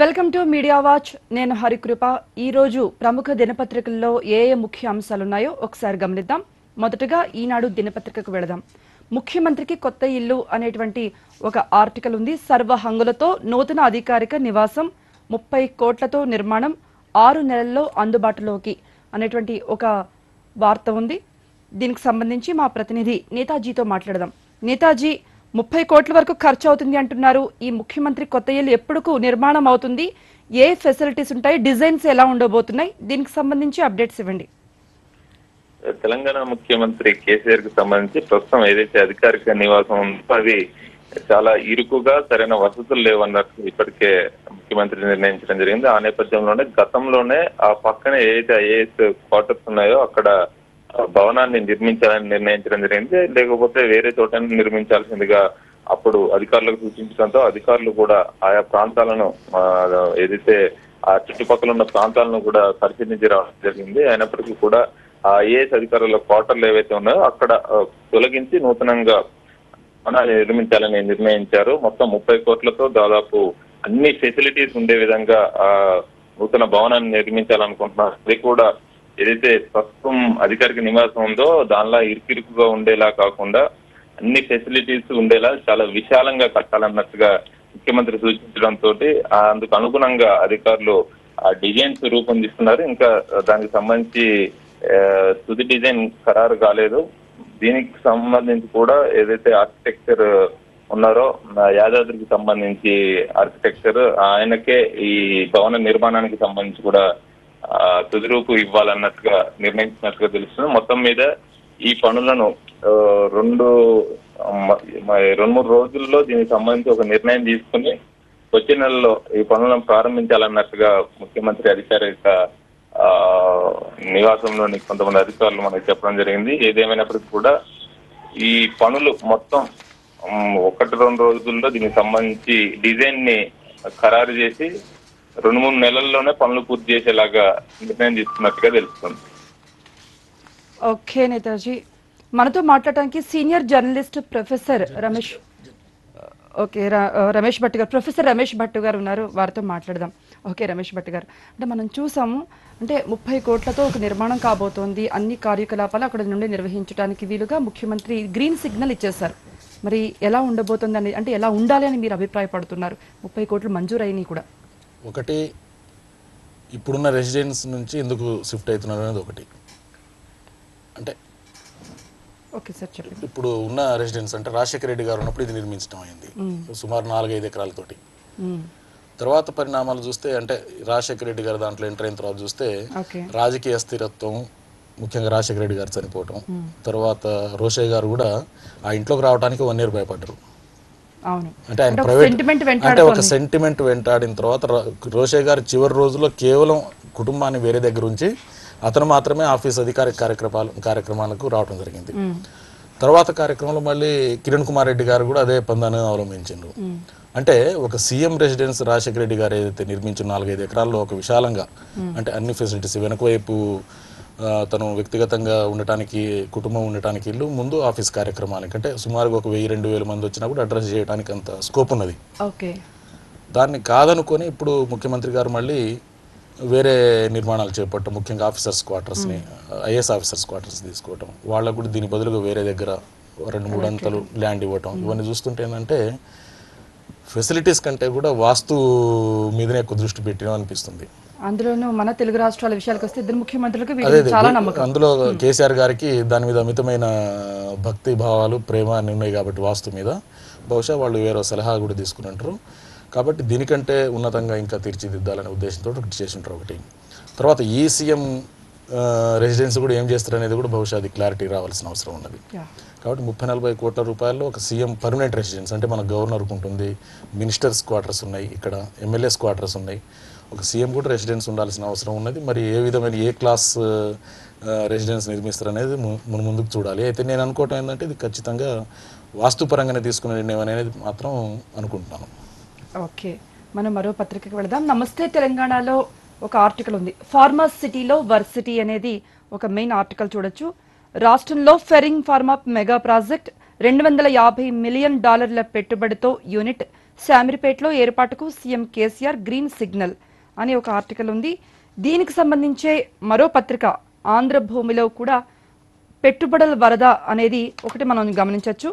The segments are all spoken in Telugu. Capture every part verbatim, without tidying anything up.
Welcome to media watch. నేను హరికృప. ఈ రోజు ప్రముఖ దినపత్రికల్లో ఏ ఏ ముఖ్య అంశాలు ఉన్నాయో ఒకసారి గమనిద్దాం. మొదటగా ఈనాడు దినపత్రికకు వెళదాం. ముఖ్యమంత్రికి కొత్త ఇల్లు అనేటువంటి ఒక ఆర్టికల్ ఉంది. సర్వ హంగులతో నూతన అధికారిక నివాసం, ముప్పై కోట్లతో నిర్మాణం, ఆరు నెలల్లో అందుబాటులోకి అనేటువంటి ఒక వార్త ఉంది. దీనికి సంబంధించి మా ప్రతినిధి నేతాజీతో మాట్లాడదాం. నేతాజీ, ముప్పై కోట్ల వరకు ఖర్చు అవుతుంది అంటున్నారు. ఈ ముఖ్యమంత్రి కొత్త ఇల్లు ఎప్పుడుకు నిర్మాణం అవుతుంది? ఏ ఫెసిలిటీస్ ఉంటాయి? డిజైన్స్ ఎలా ఉండబోతున్నాయి? దీనికి సంబంధించి అప్డేట్స్ ఇవ్వండి. తెలంగాణ ముఖ్యమంత్రి కేసీఆర్ కు సంబంధించి ప్రస్తుతం ఏదైతే అధికారిక నివాసం ఉందో అది చాలా ఇరుకుగా, సరైన వసతులు లేవన్నట్టు ఇప్పటికే ముఖ్యమంత్రి నిర్ణయించడం జరిగింది. ఆ నేపథ్యంలోనే గతంలోనే ఆ పక్కనే ఏదైతే ఐఏఎస్ క్వార్టర్స్ ఉన్నాయో అక్కడ భవనాన్ని నిర్మించాలని నిర్ణయించడం జరిగింది. లేకపోతే వేరే చోట నిర్మించాల్సిందిగా అప్పుడు అధికారులకు సూచించడంతో అధికారులు కూడా ఆయా ప్రాంతాలను ఏదైతే ఆ చుట్టుపక్కల ఉన్న ప్రాంతాలను కూడా పరిశీలించి రావడం జరిగింది. అయినప్పటికీ కూడా ఆ ఐఏఎస్ అధికారుల క్వార్టర్లు ఏవైతే ఉన్నాయో అక్కడ తొలగించి నూతనంగా నిర్మించాలని నిర్ణయించారు. మొత్తం ముప్పై కోట్లతో దాదాపు అన్ని ఫెసిలిటీస్ ఉండే విధంగా ఆ నూతన భవనాన్ని నిర్మించాలనుకుంటున్నారు. అది కూడా ఏదైతే ప్రస్తుతం అధికారిక నివాసం ఉందో దానిలా ఇరుకిరుకుగా ఉండేలా కాకుండా అన్ని ఫెసిలిటీస్ ఉండేలా చాలా విశాలంగా కట్టాలన్నట్టుగా ముఖ్యమంత్రి సూచించడంతో అందుకు అనుగుణంగా అధికారులు ఆ డిజైన్స్ రూపొందిస్తున్నారు. ఇంకా దానికి సంబంధించి తుది డిజైన్ ఖరారు కాలేదు. దీనికి సంబంధించి కూడా ఏదైతే ఆర్కిటెక్చర్ ఉన్నారో యాదాద్రికి సంబంధించి ఆర్కిటెక్చర్, ఆయనకే ఈ భవన నిర్మాణానికి సంబంధించి కూడా తుది రూపు ఇవ్వాలన్నట్టుగా నిర్ణయించినట్టుగా తెలుస్తుంది. మొత్తం మీద ఈ పనులను రెండు రెండు మూడు రోజుల్లో దీనికి సంబంధించి ఒక నిర్ణయం తీసుకుని వచ్చే నెలలో ఈ పనులను ప్రారంభించాలన్నట్టుగా ముఖ్యమంత్రి అధికారిక ఆ నివాసంలోని కొంతమంది అధికారులు మనకు చెప్పడం జరిగింది. ఏదేమైనప్పటికీ కూడా ఈ పనులు మొత్తం ఒకటి రెండు రోజుల్లో దీనికి సంబంధించి డిజైన్ ని ఖరారు చేసి రెండు మూడు నెలల్లోనే పనులు పూర్తి చేసేలాగా నిర్ణయం తీసుకున్నట్టుగా తెలుస్తుంది. ఓకే నేతాజీ, మనతో మాట్లాడడానికి senior journalist professor Ramesh okay Ramesh Bhat గారు ప్రొఫెసర్ రమేష్ భట్ గారు ఉన్నారు. వారితో మాట్లాడదాం. ఓకే రమేష్ భట్ గారు, అంటే మనం చూసాము, అంటే ముప్పై కోట్లతో ఒక నిర్మాణం కాబోతోంది. అన్ని కార్యకలాపాలు అక్కడ నుండి నిర్వహించడానికి వీలుగా ముఖ్యమంత్రి గ్రీన్ సిగ్నల్ ఇచ్చేశారు. మరి ఎలా ఉండబోతుంది అని, అంటే ఎలా ఉండాలి అని మీరు అభిప్రాయపడుతున్నారు? ముప్పై కోట్లు మంజూరైనవి కూడా. ఒకటి, ఇప్పుడున్న రెసిడెన్స్ నుంచి ఎందుకు షిఫ్ట్ అవుతున్నారు అనేది ఒకటి. అంటే ఓకే సార్ చెప్పండి. ఇప్పుడు ఉన్న రెసిడెన్స్ అంటే రాజశేఖర రెడ్డి గారు ఉన్నప్పుడు ఇది నిర్మించడం అయింది, సుమారు నాలుగైదు ఎకరాలతోటి. తర్వాత పరిణామాలు చూస్తే, అంటే రాజశేఖర రెడ్డి గారు దాంట్లో ఎంటర్ అయిన తర్వాత చూస్తే రాజకీయ అస్థిరత్వం, ముఖ్యంగా రాజశేఖర రెడ్డి గారు చనిపోవటం, తర్వాత రోషయ్య గారు కూడా ఆ ఇంట్లోకి రావడానికి వన్ ఇయర్ భయపడ్డారు. అంటే ఆయన ప్రైవేట్, అంటే ఒక సెంటిమెంట్ వెంటాడిన తర్వాత రోషే గారు చివరి రోజుల్లో కేవలం కుటుంబాన్ని వేరే దగ్గర ఉంచి అతను మాత్రమే ఆఫీస్ అధికారిక కార్యక్రమాలు కార్యక్రమాలకు రావడం జరిగింది. తర్వాత కార్యక్రమంలో మళ్ళీ కిరణ్ కుమార్ రెడ్డి గారు కూడా అదే పందాన్ని అవలంబించారు. అంటే ఒక సీఎం రెసిడెన్స్ రాజశేఖర రెడ్డి గారు ఏదైతే నిర్మించిన నాలుగైదు ఎకరాల్లో ఒక విశాలంగా, అంటే అన్ని ఫెసిలిటీస్, వెనకవైపు తను వ్యక్తిగతంగా ఉండటానికి, కుటుంబం ఉండటానికి ఇల్లు, ముందు ఆఫీస్ కార్యక్రమానికి, అంటే సుమారుగా ఒక వెయ్యి రెండు వేల మంది వచ్చినా కూడా అడ్రస్ చేయడానికి అంత స్కోప్ ఉన్నది. ఓకే, దాన్ని కాదనుకొని ఇప్పుడు ముఖ్యమంత్రి గారు మళ్ళీ వేరే నిర్మాణాలు చేపట్టడం, ముఖ్యంగా ఆఫీసర్స్ క్వార్టర్స్ని, ఐఏఎస్ ఆఫీసర్స్ క్వార్టర్స్ తీసుకోవటం, వాళ్ళకు కూడా దీని బదులుగా వేరే దగ్గర రెండు మూడు అంతలు ల్యాండ్ ఇవ్వటం, ఇవన్నీ చూస్తుంటే ఏంటంటే ఫెసిలిటీస్ కంటే కూడా వాస్తు మీదనే ఎక్కువ దృష్టి పెట్టడం అనిపిస్తుంది. అందులోనూ మన తెలుగు రాష్ట్రాల విషయాలకు వస్తే ఇద్దరు ముఖ్యమంత్రులకు చాలా నమ్మకం. అందులో కేసీఆర్ గారికి దాని మీద అమితమైన భక్తి భావాలు, ప్రేమ ఉన్నాయి కాబట్టి వాస్తు మీద బహుశా వాళ్ళు వేరే సలహా కూడా తీసుకుని ఉంటారు. కాబట్టి దీనికంటే ఉన్నతంగా ఇంకా తీర్చిదిద్దాలనే ఉద్దేశంతో ఒకటి చేసి ఉంటారు ఒకటి. తర్వాత ఈ సీఎం రెసిడెన్స్ కూడా ఏం చేస్తారు అనేది కూడా బహుశా అది క్లారిటీ రావాల్సిన అవసరం ఉన్నది. కాబట్టి ముప్పై నలభై కోట్ల రూపాయల్లో ఒక సీఎం పర్మనెంట్ రెసిడెన్స్, అంటే మన గవర్నర్కు ఉంటుంది, మినిస్టర్స్ క్వార్టర్స్ ఉన్నాయి, ఇక్కడ ఎమ్మెల్యేస్ క్వార్టర్స్ ఉన్నాయి, ఒక సీఎం కూడా రెసిడెన్స్ ఉండాల్సిన అవసరం ఉన్నది. మరి ఏ విధమైన ఏ క్లాస్ రెసిడెన్స్ నిర్మిస్తారనేది మన ముందుకు చూడాలి. అయితే నేను అనుకోవటం ఏంటంటే ఇది ఖచ్చితంగా వాస్తుపరంగానే తీసుకునే నిర్ణయం అనేది మాత్రం అనుకుంటున్నాను. ఓకే, మనం మరో పత్రికకు వెళదాం. నమస్తే తెలంగాణలో ఒక ఆర్టికల్ ఉంది. ఫార్మాసిటీలో వర్సిటీ అనేది ఒక మెయిన్ ఆర్టికల్ చూడొచ్చు. రాష్ట్రంలో ఫెరింగ్ ఫార్మా మెగా ప్రాజెక్ట్ రెండు వందల యాభై మిలియన్ డాలర్ల పెట్టుబడితో యూనిట్ శామిరిపేటలో ఏర్పాటుకు సీఎం కేసీఆర్ గ్రీన్ సిగ్నల్ అనే ఒక ఆర్టికల్ ఉంది. దీనికి సంబంధించి మరో పత్రిక ఆంధ్రభూమిలో కూడా పెట్టుబడుల వరద అనేది ఒకటి మనం గమనించవచ్చు.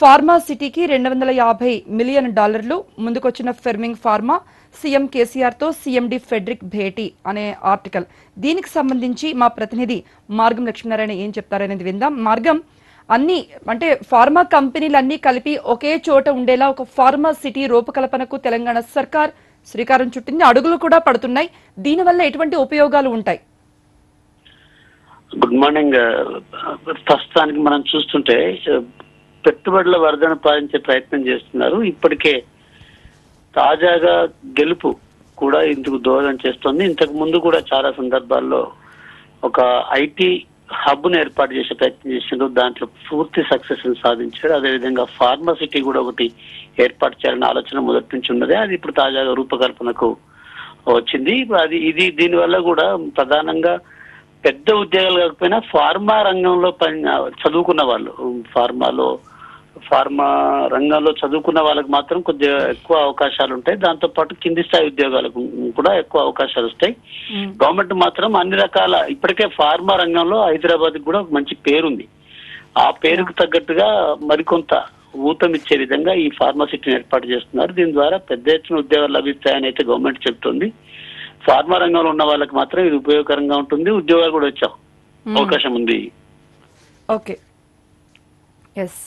ఫార్మా సిటీకి రెండు వందల యాభై మిలియన్ డాలర్లు ముందుకొచ్చిన ఫెర్మింగ్ ఫార్మా సీఎం కేసీఆర్ తో సీఎండి ఫెడ్రిక్ భేటీ అనే ఆర్టికల్. దీనికి సంబంధించి మా ప్రతినిధి మార్గం లక్ష్మీనారాయణ ఏం చెప్తారనేది విందాం. మార్గం, అన్ని అంటే ఫార్మా కంపెనీలన్నీ కలిపి ఒకే చోట ఉండేలా ఒక ఫార్మా సిటీ రూపకల్పనకు తెలంగాణ సర్కార్ శ్రీకారం చుట్టింది, అడుగులు కూడా పడుతున్నాయి. దీనివల్ల ఎటువంటి ఉపయోగాలు ఉంటాయి? Good morning. ప్రస్తుతానికి మనం చూస్తుంటే పెట్టుబడుల వరదను పాలించే ప్రయత్నం చేస్తున్నారు. ఇప్పటికే తాజాగా గెలుపు కూడా ఇందుకు దోహదం చేస్తుంది. ఇంతకు ముందు కూడా చాలా సందర్భాల్లో ఒక ఐటీ హబ్ ను ఏర్పాటు చేసే ప్రయత్నం చేసిండ్రు, దాంట్లో పూర్తి సక్సెస్ సాధించాడు. అదేవిధంగా ఫార్మసిటీ కూడా ఒకటి ఏర్పాటు చేయాలనే ఆలోచన మొదటి నుంచి ఉన్నదే, అది ఇప్పుడు తాజాగా రూపకల్పనకు వచ్చింది. అది ఇది దీనివల్ల కూడా ప్రధానంగా పెద్ద ఉద్యోగాలు కాకపోయినా ఫార్మా రంగంలో పని చదువుకున్న వాళ్ళు, ఫార్మాలో ఫార్మా రంగంలో చదువుకున్న వాళ్ళకి మాత్రం కొద్దిగా ఎక్కువ అవకాశాలు ఉంటాయి. దాంతో పాటు కింది స్థాయి ఉద్యోగాలకు కూడా ఎక్కువ అవకాశాలు వస్తాయి. గవర్నమెంట్ మాత్రం అన్ని రకాల, ఇప్పటికే ఫార్మా రంగంలో హైదరాబాద్ కూడా ఒక మంచి పేరుంది. ఆ పేరుకు తగ్గట్టుగా మరికొంత ఊతమిచ్చే విధంగా ఈ ఫార్మసిటీని ఏర్పాటు చేస్తున్నారు. దీని ద్వారా పెద్ద ఎత్తున ఉద్యోగాలు లభిస్తాయని అయితే గవర్నమెంట్ చెప్తుంది. ఫార్మా రంగంలో ఉన్న వాళ్ళకి మాత్రం ఇది ఉపయోగకరంగా ఉంటుంది, ఉద్యోగాలు కూడా వచ్చే అవకాశం ఉంది. ఓకే, ఎస్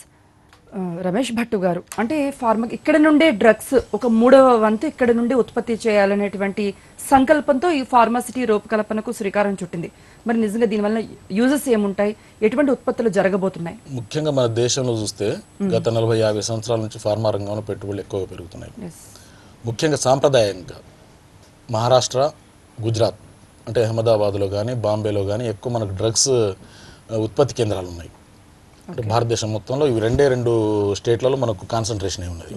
రమేష్ భట్టు గారు, అంటే ఫార్మా ఇక్కడ నుండే డ్రగ్స్ ఒక మూడవ వంతు ఇక్కడ నుండి ఉత్పత్తి చేయాలనేటువంటి సంకల్పంతో ఈ ఫార్మాసిటీ రూపకల్పనకు శ్రీకారం చుట్టింది. మరి నిజంగా దీనివల్ల యూజెస్ ఏముంటాయి, ఎటువంటి ఉత్పత్తులు జరగబోతున్నాయి? ముఖ్యంగా మన దేశంలో చూస్తే గత నలభై యాభై సంవత్సరాల నుంచి ఫార్మా రంగంలో పెట్టుబడులు ఎక్కువగా పెరుగుతున్నాయి. ముఖ్యంగా సాంప్రదాయంగా మహారాష్ట్ర, గుజరాత్ అంటే అహ్మదాబాద్లో కానీ బాంబేలో కానీ ఎక్కువ మనకు డ్రగ్స్ ఉత్పత్తి కేంద్రాలు ఉన్నాయి. అంటే భారతదేశం మొత్తంలో ఇవి రెండే రెండు స్టేట్లలో మనకు కాన్సన్ట్రేషన్ ఉన్నది.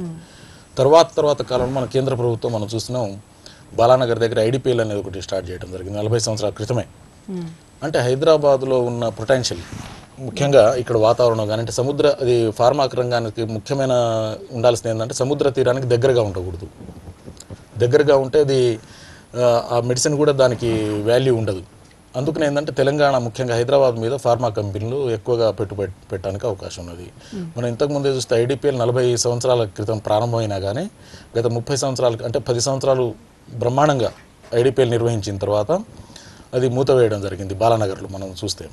తర్వాత తర్వాత కాలంలో మన కేంద్ర ప్రభుత్వం మనం చూస్తున్నాం, బాలానగర్ దగ్గర ఐడిపిఎల్ అనేది ఒకటి స్టార్ట్ చేయడం జరిగింది నలభై సంవత్సరాల క్రితమే. అంటే హైదరాబాద్లో ఉన్న పొటెన్షియల్, ముఖ్యంగా ఇక్కడ వాతావరణం కానీ, అంటే సముద్ర, అది ఫార్మా రంగానికి ముఖ్యమైన ఉండాల్సింది ఏంటంటే సముద్ర తీరానికి దగ్గరగా ఉండకూడదు. దగ్గరగా ఉంటే అది ఆ మెడిసిన్ కూడా దానికి వాల్యూ ఉండదు. అందుకని ఏంటంటే తెలంగాణ ముఖ్యంగా హైదరాబాద్ మీద ఫార్మా కంపెనీలు ఎక్కువగా పెట్టుబడి పెట్టడానికి అవకాశం ఉన్నది. మనం ఇంతకుముందే చూస్తే ఐడిపిఎల్ నలభై సంవత్సరాల క్రితం ప్రారంభమైనా కానీ గత ముప్పై సంవత్సరాలు అంటే పది సంవత్సరాలు బ్రహ్మాండంగా ఐడిపిఎల్ నిర్వహించిన తర్వాత అది మూత వేయడం జరిగింది బాలానగర్లో మనం చూస్తే.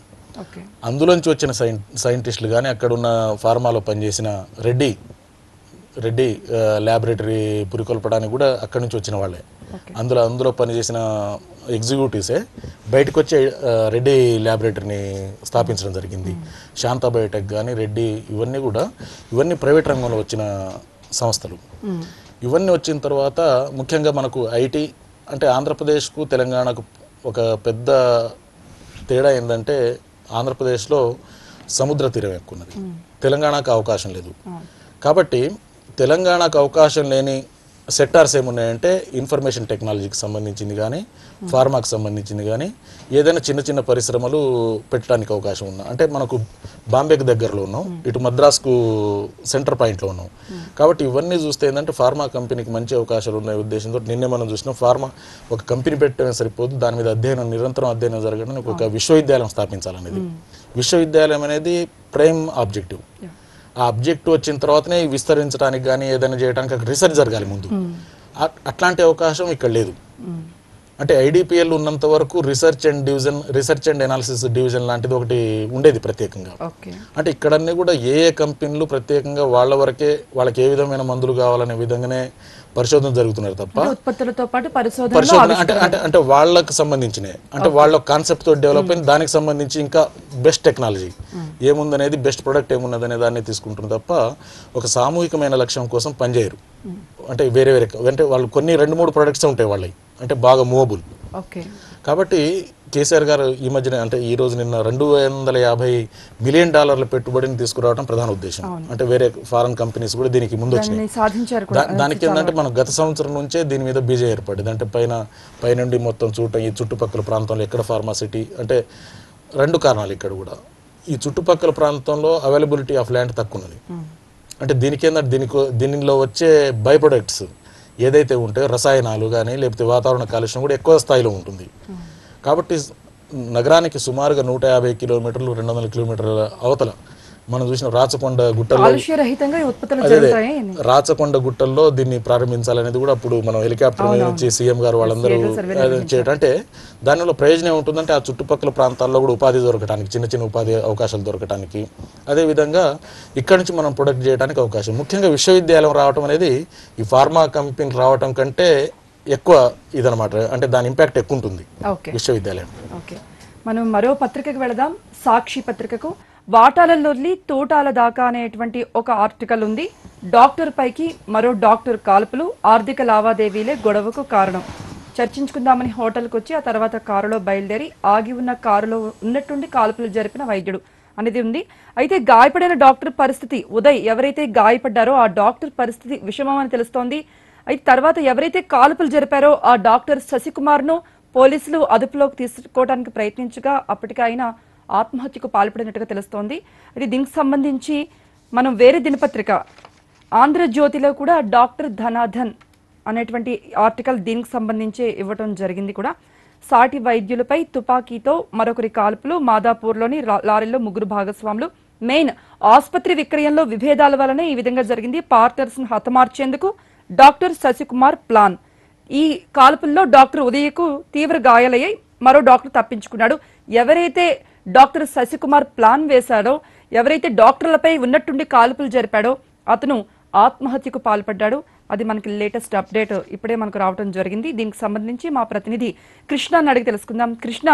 అందులోంచి వచ్చిన సైన్ సైంటిస్టులు కానీ, అక్కడున్న ఫార్మాలో పనిచేసిన రెడ్డి రెడ్డి ల్యాబొరేటరీ పురికొల్పడానికి కూడా అక్కడి నుంచి వచ్చిన వాళ్ళే, అందులో అందులో పనిచేసిన ఎగ్జిక్యూటివ్సే బయటకు వచ్చి రెడ్డి ల్యాబొరేటరీని స్థాపించడం జరిగింది. శాంతా బయోటెక్ కానీ, రెడ్డి, ఇవన్నీ కూడా ఇవన్నీ ప్రైవేట్ రంగంలో వచ్చిన సంస్థలు. ఇవన్నీ వచ్చిన తర్వాత ముఖ్యంగా మనకు ఐటీ అంటే ఆంధ్రప్రదేశ్కు తెలంగాణకు ఒక పెద్ద తేడా ఏంటంటే ఆంధ్రప్రదేశ్లో సముద్ర తీరం ఎక్కువ ఉన్నది, తెలంగాణకు అవకాశం లేదు. కాబట్టి తెలంగాణకు అవకాశం లేని సెక్టార్స్ ఏమున్నాయంటే ఇన్ఫర్మేషన్ టెక్నాలజీకి సంబంధించింది కానీ, ఫార్మాకి సంబంధించింది కానీ, ఏదైనా చిన్న చిన్న పరిశ్రమలు పెట్టడానికి అవకాశం ఉన్నా అంటే మనకు బాంబేకి దగ్గరలో ఉన్నాం, ఇటు మద్రాస్కు సెంటర్ పాయింట్లో ఉన్నాం. కాబట్టి ఇవన్నీ చూస్తే ఏంటంటే ఫార్మా కంపెనీకి మంచి అవకాశాలు ఉన్నాయి ఉద్దేశంతో నిన్నే మనం చూసినాం. ఫార్మా ఒక కంపెనీ పెట్టడమే సరిపోదు, దాని మీద అధ్యయనం, నిరంతరం అధ్యయనం జరగడానికి ఒక విశ్వవిద్యాలయం స్థాపించాలనేది, విశ్వవిద్యాలయం అనేది ప్రైమ్ ఆబ్జెక్టివ్. ఆ అబ్జెక్ట్ వచ్చిన తర్వాతనే విస్తరించడానికి కానీ ఏదైనా చేయడానికి అక్కడ రీసెర్చ్ జరగాలి ముందు. అట్లాంటి అవకాశం ఇక్కడ లేదు. అంటే ఐడిపిఎల్ ఉన్నంత వరకు research and division research and analysis division లాంటిది ఒకటి ఉండేది ప్రత్యేకంగా. అంటే ఇక్కడన్నీ కూడా ఏ ఏ కంపెనీలు ప్రత్యేకంగా వాళ్ళ వరకే, వాళ్ళకి ఏ విధమైన మందులు కావాలనే విధంగానే పరిశోధన జరుగుతున్నారు తప్ప ఉత్పత్తులతో పాటు పరిశోధన అంటే అంటే అంటే వాళ్ళకు సంబంధించినవి, అంటే వాళ్ళ కాన్సెప్ట్తో డెవలప్ అయిన దానికి సంబంధించి ఇంకా బెస్ట్ టెక్నాలజీ ఏముందనేది, బెస్ట్ ప్రొడక్ట్ ఏమున్నదనే దాన్ని తీసుకుంటుంది తప్ప ఒక సామూహికమైన లక్ష్యం కోసం పనిచేయరు. అంటే వేరే వేరే అంటే వాళ్ళు కొన్ని రెండు మూడు ప్రొడక్ట్స్ ఉంటాయి వాళ్ళవి, అంటే బాగా మూవబుల్. కాబట్టి కేసీఆర్ గారు ఈ మధ్యన అంటే ఈ రోజు నిన్న రెండు వందల యాభై మిలియన్ డాలర్ల పెట్టుబడిని తీసుకురావడం ప్రధాన ఉద్దేశం. అంటే వేరే ఫారెన్ కంపెనీస్ కూడా దీనికి ముందు వచ్చినాయి. దానికి ఏంటంటే మనం గత సంవత్సరం నుంచే దీని మీద బీజే ఏర్పడింది. అంటే పైన పైనుండి మొత్తం చూడటం, ఈ చుట్టుపక్కల ప్రాంతంలో ఎక్కడ ఫార్మాసిటీ అంటే రెండు కారణాలు. ఇక్కడ కూడా ఈ చుట్టుపక్కల ప్రాంతంలో అవైలబిలిటీ ఆఫ్ ల్యాండ్ తక్కువ ఉన్నది. అంటే దీనికి ఏంటంటే దీనికి దీనిలో వచ్చే బై ప్రొడక్ట్స్ ఏదైతే ఉంటాయో రసాయనాలు కానీ లేకపోతే వాతావరణ కాలుష్యం కూడా ఎక్కువ స్థాయిలో ఉంటుంది. కాబట్టి నగరానికి సుమారుగా నూట యాభై కిలోమీటర్లు రెండు వందల కిలోమీటర్ల అవతల మనం చూసిన రాచకొండ గుట్టల్లో రాచకొండ గుట్టల్లో దీన్ని ప్రారంభించాలనేది కూడా అప్పుడు మనం హెలికాప్టర్ నుంచి సీఎం గారు వాళ్ళందరూ చేయటంటే దానివల్ల ప్రయోజనం ఏముంటుందంటే ఆ చుట్టుపక్కల ప్రాంతాల్లో కూడా ఉపాధి దొరకడానికి చిన్న చిన్న ఉపాధి అవకాశాలు దొరకడానికి అదేవిధంగా ఇక్కడ నుంచి మనం ప్రొడక్ట్ చేయడానికి అవకాశం. ముఖ్యంగా విశ్వవిద్యాలయం రావటం అనేది ఈ ఫార్మా కంపెనీలు రావటం కంటే ఎక్కువ ఇదనమాట, అంటే దాని ఇంపాక్ట్ ఎక్కువ ఉంటుంది విశ్వవిద్యాలయం. మనం మరో పత్రికకు వెళదాం, సాక్షి పత్రికకు. వాటాలలో తోటాల దాకా అనేటువంటి ఒక ఆర్టికల్ ఉంది. డాక్టర్ పైకి మరో డాక్టర్ కాల్పులు, ఆర్థిక లావాదేవీలే గొడవకు కారణం. చర్చించుకుందామని హోటల్కి వచ్చి ఆ తర్వాత కారులో బయలుదేరి ఆగి ఉన్న కారులో ఉన్నట్టుండి కాల్పులు జరిపిన వైద్యుడు అనేది ఉంది. అయితే గాయపడిన డాక్టర్ పరిస్థితి, ఉదయ్ ఎవరైతే గాయపడ్డారో ఆ డాక్టర్ పరిస్థితి విషమం అని తెలుస్తోంది. అయితే తర్వాత ఎవరైతే కాల్పులు జరిపారో ఆ డాక్టర్ శశికుమార్ను పోలీసులు అదుపులోకి తీసుకోవడానికి ప్రయత్నించగా అప్పటికే ఆయన ఆత్మహత్యకు పాల్పడినట్టుగా తెలుస్తోంది. ఇది దీనికి సంబంధించి మనం వేరే దినపత్రిక ఆంధ్రజ్యోతిలో కూడా డాక్టర్ ధనాధన్ అనేటువంటి ఆర్టికల్ దీనికి సంబంధించి ఇవ్వటం జరిగింది కూడా. సాటి వైద్యులపై తుపాకీతో మరొకరి కాల్పులు, మాదాపూర్లోని లారీలో ముగ్గురు భాగస్వాములు. మెయిన్ ఆసుపత్రి విక్రయంలో విభేదాల వలనే ఈ విధంగా జరిగింది. పార్టనర్స్ను హతమార్చేందుకు డాక్టర్ శశికుమార్ ప్లాన్. ఈ కాల్పుల్లో డాక్టర్ ఉదయకు తీవ్ర గాయాలయ్యాయి, మరో డాక్టర్ తప్పించుకున్నాడు. ఎవరైతే డాక్టర్ శశికుమార్ ప్లాన్ వేశాడో, ఎవరైతే డాక్టర్లపై ఉన్నట్టుండి కాల్పులు జరిపాడో అతను ఆత్మహత్యకు పాల్పడ్డాడు. అది మనకి లేటెస్ట్ అప్డేట్ ఇప్పుడే మనకు రావడం జరిగింది. దీనికి సంబంధించి మా ప్రతినిధి కృష్ణని అడిగి తెలుసుకుందాం. కృష్ణ,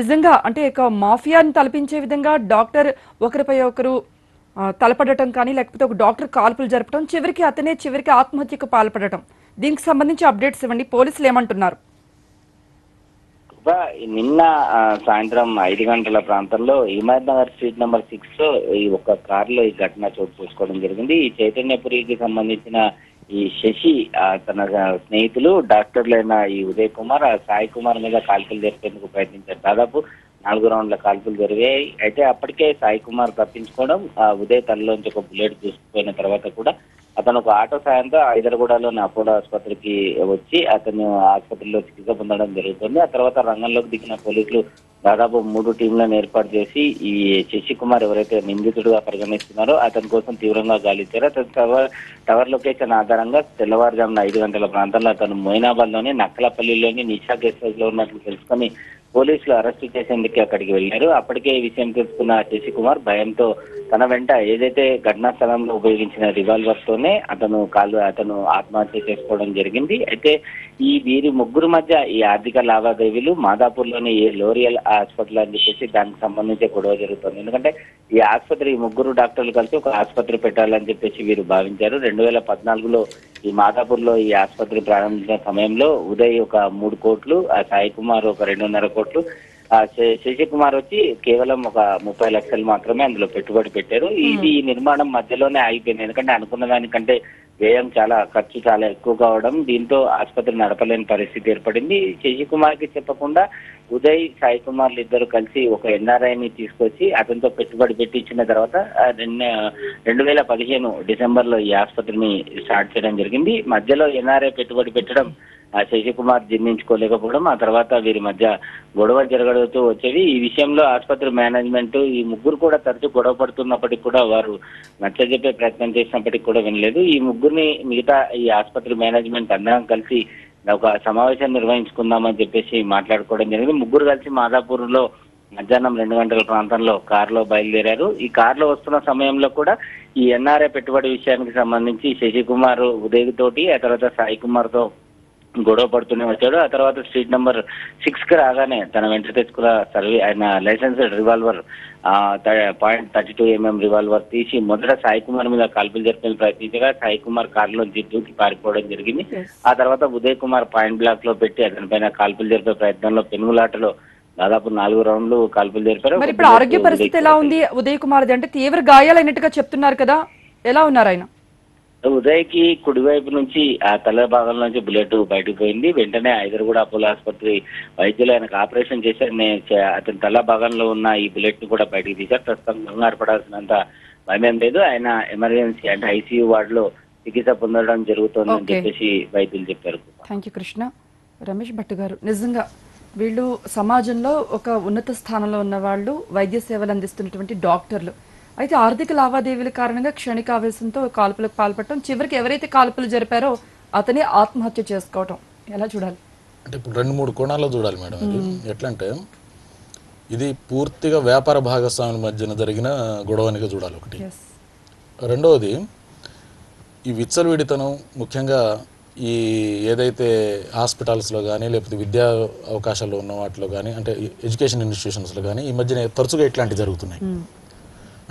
నిజంగా అంటే ఒక మాఫియాని తలపించే విధంగా డాక్టర్ ఒకరిపై ఒకరు తలపడటం కానీ లేకపోతే ఒక డాక్టర్ కాల్పులు జరపడం, చివరికి అతనే చివరికి ఆత్మహత్యకు పాల్పడటం, దీనికి సంబంధించి అప్డేట్స్ ఇవ్వండి. పోలీసులు ఏమంటున్నారు? నిన్న సాయంత్రం ఐదు గంటల ప్రాంతంలో Himayat Nagar street number six లో ఈ ఒక్క కారులో ఈ ఘటన చోటు చేసుకోవడం జరిగింది. ఈ చైతన్యపురికి సంబంధించిన ఈ శశి తన స్నేహితులు డాక్టర్లైన ఈ ఉదయ్ కుమార్, సాయి కుమార్ మీద కాల్పులు జరిపేందుకు ప్రయత్నించారు. దాదాపు నాలుగు రౌండ్ల కాల్పులు జరిగాయి. అయితే అప్పటికే సాయి కుమార్ తప్పించుకోవడం, ఉదయ్ తనలోంచి ఒక బుల్లెట్ దూసుకుపోయిన తర్వాత కూడా అతను ఒక ఆటో సాయంతో హైదరాబాద్లోని అపోలో ఆసుపత్రికి వచ్చి అతను ఆసుపత్రిలో చికిత్స పొందడం జరుగుతుంది. ఆ తర్వాత రంగంలోకి దిగిన పోలీసులు దాదాపు మూడు టీంలను ఏర్పాటు చేసి ఈ శశికుమార్ ఎవరైతే నిందితుడుగా పరిగణిస్తున్నారో అతని కోసం తీవ్రంగా గాలించారు. అతని టవర్ టవర్ లొకేషన్ ఆధారంగా తెల్లవారుజామున ఐదు గంటల ప్రాంతంలో అతను మోయినాబాద్లోని నక్కలపల్లిలోని నిషా గెస్ట్ హౌస్ లో ఉన్నట్లు తెలుసుకొని పోలీసులు అరెస్టు చేసేందుకు అక్కడికి వెళ్లారు. అప్పటికే ఈ విషయం తెలుసుకున్న శశికుమార్ భయంతో తన వెంట ఏదైతే ఘటనా స్థలంలో ఉపయోగించిన రివాల్వర్ తోనే అతను కాలు అతను ఆత్మహత్య చేసుకోవడం జరిగింది. అయితే ఈ వీరి ముగ్గురు మధ్య ఈ ఆర్థిక లావాదేవీలు, మాదాపూర్లోని ఏ లోరియల్ హాస్పిటల్ అని చెప్పేసి దానికి సంబంధించి గొడవ జరుగుతుంది. ఎందుకంటే ఈ ఆసుపత్రి ముగ్గురు డాక్టర్లు కలిసి ఒక ఆసుపత్రి పెట్టాలని చెప్పేసి వీరు భావించారు. రెండు వేల పద్నాలుగులో ఈ మాదాపూర్లో ఈ ఆసుపత్రి ప్రారంభించిన సమయంలో ఉదయ్ ఒక మూడు కోట్లు, సాయి కుమార్ ఒక రెండున్నర కోట్లు, శశికుమార్ వచ్చి కేవలం ఒక ముప్పై లక్షలు మాత్రమే అందులో పెట్టుబడి పెట్టారు. ఇది ఈ నిర్మాణం మధ్యలోనే ఆగిపోయింది. ఎందుకంటే అనుకున్న దానికంటే వ్యయం చాలా ఖర్చు చాలా ఎక్కువ కావడం దీంతో ఆసుపత్రి నడపలేని పరిస్థితి ఏర్పడింది. శశికుమార్కి చెప్పకుండా ఉదయ్, సాయి కుమార్లు ఇద్దరు కలిసి ఒక ఎన్ఆర్ఐని తీసుకొచ్చి అతనితో పెట్టుబడి పెట్టించిన తర్వాత రెండు వేల పదిహేను డిసెంబర్లో ఈ ఆసుపత్రిని స్టార్ట్ చేయడం జరిగింది. మధ్యలో ఎన్ఆర్ఐ పెట్టుబడి పెట్టడం ఆ శశికుమార్ జీర్ణించుకోలేకపోవడం, ఆ తర్వాత వీరి మధ్య గొడవలు జరగడుతూ వచ్చేవి. ఈ విషయంలో ఆసుపత్రి మేనేజ్మెంట్ ఈ ముగ్గురు కూడా తరచూ గొడవ పడుతున్నప్పటికీ కూడా వారు నచ్చజెప్పే ప్రయత్నం చేసినప్పటికీ కూడా వినలేదు. ఈ ముగ్గురిని మిగతా ఈ ఆసుపత్రి మేనేజ్మెంట్ అందరం కలిసి ఒక సమావేశం నిర్వహించుకుందామని చెప్పేసి మాట్లాడుకోవడం జరిగింది. ముగ్గురు కలిసి మాదాపూర్లో మధ్యాహ్నం రెండు గంటల ప్రాంతంలో కారులో బయలుదేరారు. ఈ కారులో వస్తున్న సమయంలో కూడా ఈ ఎన్ఆర్ఐ పెట్టుబడి విషయానికి సంబంధించి శశికుమార్ ఉదయ్ తోటి, ఆ తర్వాత సాయి కుమార్తో గొడవ పడుతూనే వచ్చాడు. ఆ తర్వాత స్ట్రీట్ నెంబర్ సిక్స్ కి రాగానే తన వెంట తెచ్చుకున్న సర్వీ ఆయన licensed revolver point thirty two MM revolver తీసి మొదట సాయి కుమార్ మీద కాల్పులు జరిపేందుకు ప్రయత్నించగా సాయి కుమార్ కారులో దూకి పారిపోవడం జరిగింది. ఆ తర్వాత ఉదయ్ కుమార్ పాయింట్ బ్లాక్ లో పెట్టి అతనిపైన కాల్పులు జరిపే ప్రయత్నంలో పెనుగులాటలో దాదాపు నాలుగు రౌండ్లు కాల్పులు జరిపారు. మరి ఇప్పుడు ఆరోగ్య పరిస్థితి ఎలా ఉంది ఉదయ్ కుమార్ అంటే? తీవ్ర గాయాలైనట్టుగా చెప్తున్నారు కదా, ఎలా ఉన్నారు ఆయన? ఉదయ్ కి కుడివైపు నుంచి ఆ తల భాగం నుంచి బుల్లెట్ బయటకు పోయింది. వెంటనే హైదరాబాద్ అపోలో ఆసుపత్రి వైద్యులు ఆయనకు ఆపరేషన్ చేశారు. అతని తల భాగంలో ఉన్న ఈ బుల్లెట్ ని కూడా బయటకు తీశారు. ప్రస్తుతం కంగారు పడాల్సినంత భయం లేదు, ఆయన ఎమర్జెన్సీ అంటే ఐసీయూ వార్డు లో చికిత్స పొందడం జరుగుతుందని చెప్పేసి వైద్యులు చెప్పారు. Thank you Krishna. రమేష్ భట్ గారు, నిజంగా వీళ్ళు సమాజంలో ఒక ఉన్నత స్థానంలో ఉన్న వాళ్ళు, వైద్య సేవలు అందిస్తున్నటువంటి డాక్టర్లు. అయితే ఆర్థిక లావాదేవీల కారణంగా క్షణికావేశంతో కాల్పులకు పాల్పడటం, చివరికి ఎవరైతే కాల్పులు జరిపారో అతనే ఆత్మహత్య చేసుకోవటం ఎలా చూడాలి అంటే ఇప్పుడు రెండు మూడు కోణాల్లో చూడాలి మేడం. ఇది ఎట్లంటే ఇది పూర్తిగా వ్యాపార భాగస్వాముల మధ్యన జరిగిన గొడవనిగా చూడాలి ఒకటి. రెండవది ఈ విచ్చలవిడితనం, ముఖ్యంగా ఈ ఏదైతే హాస్పిటల్స్లో కానీ లేకపోతే విద్యా అవకాశాలు ఉన్న వాటిలో కానీ అంటే ఎడ్యుకేషన్ ఇన్స్టిట్యూషన్స్లో కానీ ఈ మధ్యన తరచుగా ఇట్లాంటివి జరుగుతున్నాయి.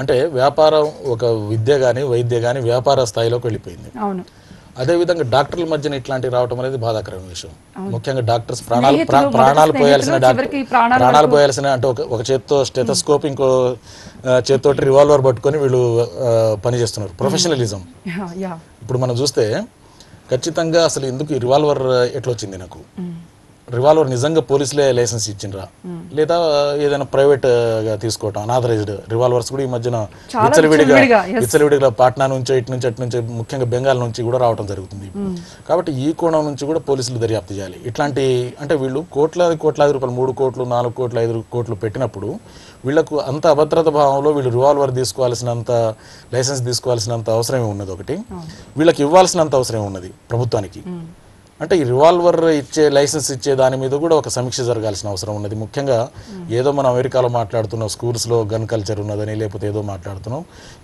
అంటే వ్యాపారం ఒక విద్య కానీ వైద్య కానీ వ్యాపార స్థాయిలోకి వెళ్ళిపోయింది. అదేవిధంగా డాక్టర్ల మధ్యన ఇట్లాంటివి రావడం అనేది బాధాకరమైన విషయం. ముఖ్యంగా డాక్టర్స్ ప్రాణాలు ప్రాణాలు పోయాల్సిన ప్రాణాలు పోయాల్సిన అంటే ఒక చేత్తో స్టెతస్కోప్, ఇంకో చేత్తో రివాల్వర్ పట్టుకొని వీళ్ళు పనిచేస్తున్నారు. ప్రొఫెషనలిజం ఇప్పుడు మనం చూస్తే ఖచ్చితంగా అసలు ఎందుకు ఈ రివాల్వర్ ఎట్లా వచ్చింది, నాకు రివాల్వర్ నిజంగా పోలీసులే లైసెన్స్ ఇచ్చిండ్రా లేదా ఏదైనా ప్రైవేట్ గా తీసుకోవటం, అనాథరైజ్డ్ రివాల్వర్స్ కూడా ఈ మధ్యన విచ్చలవిడిగా విచ్చలవిడిగా పాట్నా నుంచి ఇటు నుంచి అటు నుంచి ముఖ్యంగా బెంగాల్ నుంచి కూడా రావడం జరుగుతుంది. కాబట్టి ఈ కోణం నుంచి కూడా పోలీసులు దర్యాప్తు చేయాలి. ఇట్లాంటి అంటే వీళ్ళు కోట్లాది కోట్లాది రూపాయలు మూడు కోట్లు నాలుగు కోట్లు ఐదు కోట్లు పెట్టినప్పుడు వీళ్ళకు అంత అభద్రత భావంలో వీళ్ళు రివాల్వర్ తీసుకోవాల్సినంత లైసెన్స్ తీసుకోవాల్సినంత అవసరమే ఉన్నది ఒకటి, వీళ్ళకి ఇవ్వాల్సినంత అవసరమే ఉన్నది ప్రభుత్వానికి. అంటే ఈ రివాల్వర్ ఇచ్చే లైసెన్స్ ఇచ్చే దాని మీద కూడా ఒక సమీక్ష జరగాల్సిన అవసరం ఉన్నది. ముఖ్యంగా ఏదో మనం అమెరికాలో మాట్లాడుతున్నాం స్కూల్స్లో గన్ కల్చర్ ఉన్నదని లేకపోతే ఏదో మాట్లాడుతున్నాం,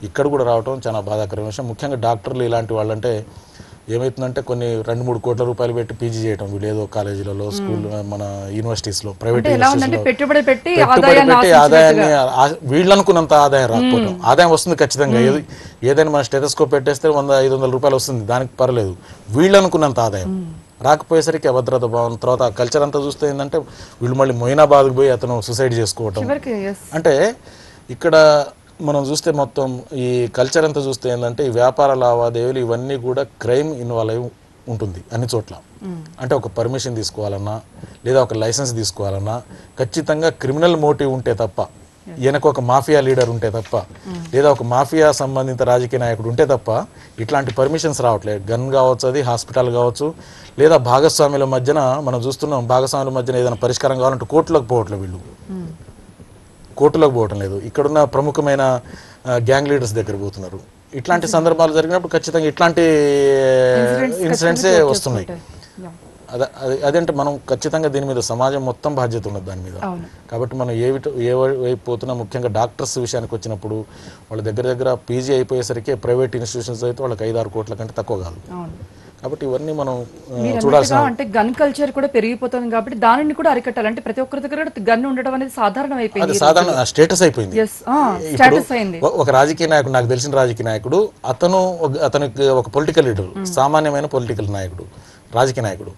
ఇక్కడ కూడా రావడం చాలా బాధాకరమైన విషయం. ముఖ్యంగా డాక్టర్లు ఇలాంటి వాళ్ళంటే ఏమవుతుందంటే కొన్ని రెండు మూడు కోట్ల రూపాయలు పెట్టి పీజీ చేయడం వీళ్ళు ఏదో కాలేజీలలో స్కూల్ మన యూనివర్సిటీస్లో ప్రైవేట్ యూనివర్సిటీలో పెట్టుబడి పెట్టి ఆదాయాన్ని వీళ్ళు అనుకున్నంత ఆదాయం రాకపోవడం. ఆదాయం వస్తుంది ఖచ్చితంగా, ఏదైనా మన స్టెతస్కోప్ పెట్టేస్తే వంద ఐదు వందల రూపాయలు వస్తుంది, దానికి పర్లేదు. వీళ్ళు అనుకున్నంత ఆదాయం రాకపోయేసరికి అభద్రత భావం. తర్వాత కల్చర్ అంతా చూస్తే ఏంటంటే వీళ్ళు మళ్ళీ మొయినాబాద్కి పోయి అతను సూసైడ్ చేసుకోవటం. అంటే ఇక్కడ మనం చూస్తే మొత్తం ఈ కల్చర్ అంతా చూస్తే ఏంటంటే ఈ వ్యాపార లావాదేవీలు ఇవన్నీ కూడా క్రైమ్ ఇన్వాల్వ్ అయి ఉంటుంది అన్ని చోట్ల. అంటే ఒక పర్మిషన్ తీసుకోవాలన్నా లేదా ఒక లైసెన్స్ తీసుకోవాలన్నా ఖచ్చితంగా క్రిమినల్ మోటివ్ ఉంటే తప్ప, ఈయనకు ఒక మాఫియా లీడర్ ఉంటే తప్ప లేదా ఒక మాఫియా సంబంధిత రాజకీయ నాయకుడు ఉంటే తప్ప ఇట్లాంటి పర్మిషన్స్ రావట్లేదు. గన్ కావచ్చు, అది హాస్పిటల్ కావచ్చు, లేదా భాగస్వాముల మధ్యన మనం చూస్తున్నాం భాగస్వాముల మధ్యన ఏదైనా పరిష్కారం కావాలంటే కోర్టులకు పోవట్లేదు, వీళ్ళు కోర్టులకు పోవటం లేదు, ఇక్కడున్న ప్రముఖమైన గ్యాంగ్ లీడర్స్ దగ్గర పోతున్నారు. ఇట్లాంటి సందర్భాలు జరిగినప్పుడు ఖచ్చితంగా ఇట్లాంటి ఇన్సిడెంట్సే వస్తున్నాయి. అదే అదే అదేంటే మనం ఖచ్చితంగా దీని మీద సమాజం మొత్తం బాధ్యత ఉన్నది దాని మీద. కాబట్టి మనం ఏ ఏ వైపు పోతున్నా ముఖ్యంగా డాక్టర్స్ విషయానికి వచ్చినప్పుడు వాళ్ళ దగ్గర దగ్గర పీజీ అయిపోయేసరికి ప్రైవేట్ ఇన్స్టిట్యూషన్స్ అయితే వాళ్ళకి ఐదు ఆరు కోట్ల కంటే తక్కువ కాదు. కాబట్టి ఇవన్నీ మనం చూడాల్సిన అంటే గన్ కల్చర్ కూడా పెరిగిపోతుంది కాబట్టి దానిని కూడా అరికట్టాలి. అంటే ప్రతి ఒక్కరి దగ్గర గన్ ఉండడం అనేది సాధారణం అయిపోయింది, సాధారణ స్టేటస్ అయిపోయింది. ఒక రాజకీయ నాయకుడు, నాకు తెలిసిన రాజకీయ నాయకుడు, అతను అతనికి ఒక పొలిటికల్ లీడర్, సామాన్యమైన పొలిటికల్ నాయకుడు, రాజకీయ నాయకుడు,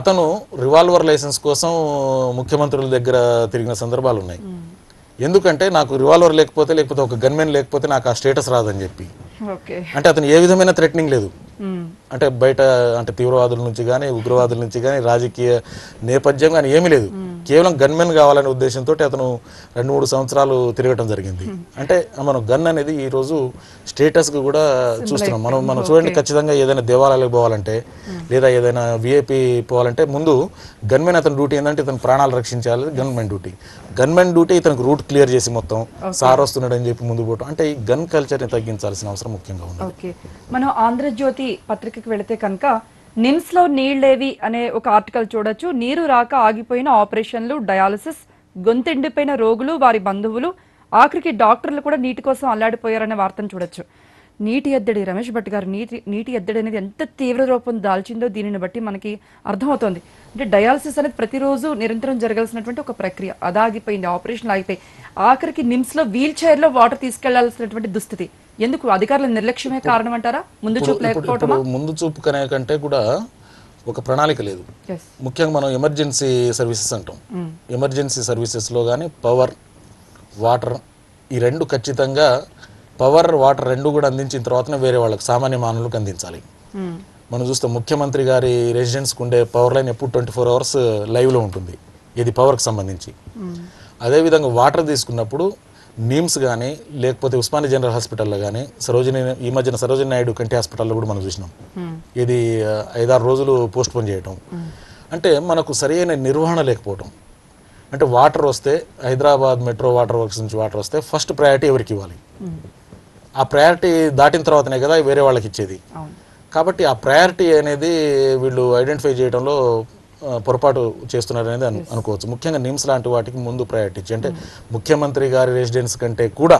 అతను రివాల్వర్ లైసెన్స్ కోసం ముఖ్యమంత్రుల దగ్గర తిరిగిన సందర్భాలు ఉన్నాయి. ఎందుకంటే నాకు రివాల్వర్ లేకపోతే లేకపోతే ఒక గన్మెన్ లేకపోతే నాకు ఆ స్టేటస్ రాదని చెప్పి, అంటే అతను ఏ విధమైన థ్రెటనింగ్ లేదు, అంటే బయట అంటే తీవ్రవాదుల నుంచి కానీ ఉగ్రవాదుల నుంచి కానీ రాజకీయ నేపథ్యం కానీ ఏమీ లేదు. కేవలం గన్మెన్ కావాలనే ఉద్దేశంతో అతను రెండు మూడు సంవత్సరాలు తిరగటం జరిగింది. అంటే మనం గన్ అనేది ఈరోజు స్టేటస్కి కూడా చూస్తున్నాం మనం. మనం చూడండి ఖచ్చితంగా ఏదైనా దేవాలయాలకు పోవాలంటే లేదా ఏదైనా విఐపీ పోవాలంటే ముందు గన్మెన్ అతని డ్యూటీ ఏంటంటే ఇతను ప్రాణాలు రక్షించాలి, గన్మెన్ డ్యూటీ. గన్మెన్ డ్యూటీ ఇతనికి రూట్ క్లియర్ చేసి మొత్తం సార్ వస్తున్నాడు అని చెప్పి ముందు పోవటం. అంటే ఈ గన్ కల్చర్ని తగ్గించాల్సిన అవసరం ముఖ్యంగా ఉంది. మనం ఆంధ్రజ్యోతి పత్రికకి వెళితే కనుక నిమ్స్ లో నీళ్లేవి అనే ఒక ఆర్టికల్ చూడొచ్చు. నీరు రాక ఆగిపోయిన ఆపరేషన్లు, డయాలసిస్, గొంతెండిపోయిన రోగులు, వారి బంధువులు, ఆఖరికి డాక్టర్లు కూడా నీటి కోసం అల్లాడిపోయారనే వార్తను చూడొచ్చు. నీటి ఎద్దడి, రమేష్ భట్ గారు, నీటి నీటి ఎద్దడి అనేది ఎంత తీవ్ర రూపం దాల్చిందో దీనిని బట్టి మనకి అర్థమవుతోంది. అంటే డయాలసిస్ అనేది ప్రతిరోజు నిరంతరం జరగాల్సినటువంటి ఒక ప్రక్రియ, అది ఆగిపోయింది, ఆపరేషన్లు ఆగిపోయి ఆఖరికి నిమ్స్లో వీల్ చైర్లో వాటర్ తీసుకెళ్లాల్సినటువంటి దుస్థితి ఎందుకు? అధికారుల నిర్లక్ష్యమే కారణం అంటారా? ముందు చూపు లేకపోవటమా? ముందు చూపు కనే కంటే కూడా ఒక ప్రణాళిక లేదు. ముఖ్యంగా మనం ఎమర్జెన్సీ సర్వీసెస్ అంటాం, ఎమర్జెన్సీ సర్వీసెస్లో కానీ పవర్, వాటర్, ఈ రెండు ఖచ్చితంగా పవర్ వాటర్ రెండు కూడా అందించిన తర్వాతనే వేరే వాళ్ళకి సామాన్య మానవులకు అందించాలి. మనం చూస్తాం ముఖ్యమంత్రి గారి రెసిడెన్స్కి ఉండే పవర్ లైన్ ఎప్పుడు ట్వంటీ ఫోర్ అవర్స్ లైవ్లో ఉంటుంది, ఇది పవర్కి సంబంధించి. అదేవిధంగా వాటర్ తీసుకున్నప్పుడు నిమ్స్ కానీ లేకపోతే ఉస్మానియా జనరల్ హాస్పిటల్లో కానీ సరోజిని ఈ మధ్యన సరోజిని నాయుడు కంటి హాస్పిటల్లో కూడా మనం చూసినాం. ఇది ఐదారు రోజులు పోస్ట్ పోన్ చేయటం అంటే మనకు సరైన నిర్వహణ లేకపోవటం. అంటే వాటర్ వస్తే హైదరాబాద్ మెట్రో వాటర్ వర్క్స్ నుంచి వాటర్ వస్తే ఫస్ట్ ప్రయారిటీ ఎవరికి ఇవ్వాలి? ఆ ప్రయారిటీ దాటిన తర్వాతనే కదా వేరే వాళ్ళకి ఇచ్చేది. కాబట్టి ఆ ప్రయారిటీ అనేది వీళ్ళు ఐడెంటిఫై చేయడంలో పొరపాటు చేస్తున్నారు అనేది అను అనుకోవచ్చు ముఖ్యంగా నిమ్స్ లాంటి వాటికి ముందు ప్రయారిటీ ఇచ్చి, అంటే ముఖ్యమంత్రి గారి రెసిడెన్స్ కంటే కూడా